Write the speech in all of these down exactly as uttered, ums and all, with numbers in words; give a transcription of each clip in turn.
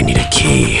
I need a key.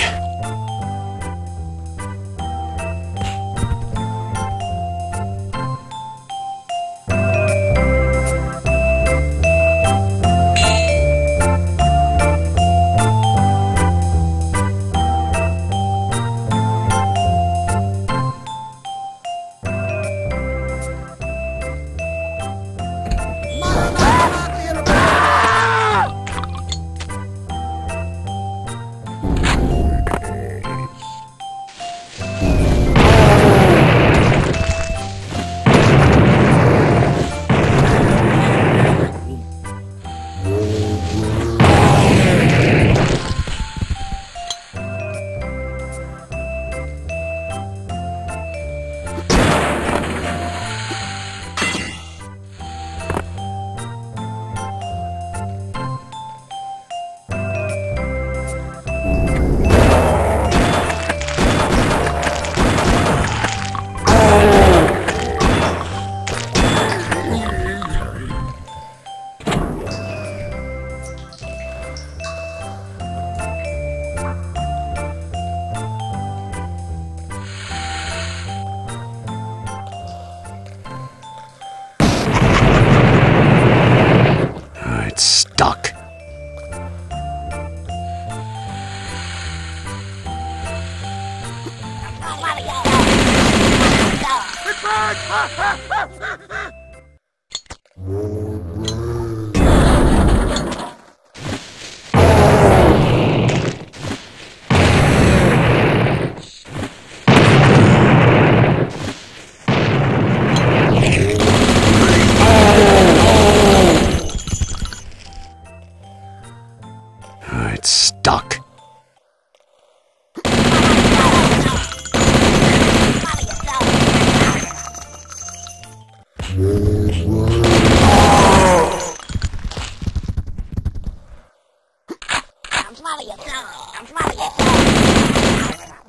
I'm sorry, I'm sorry, I'm sorry.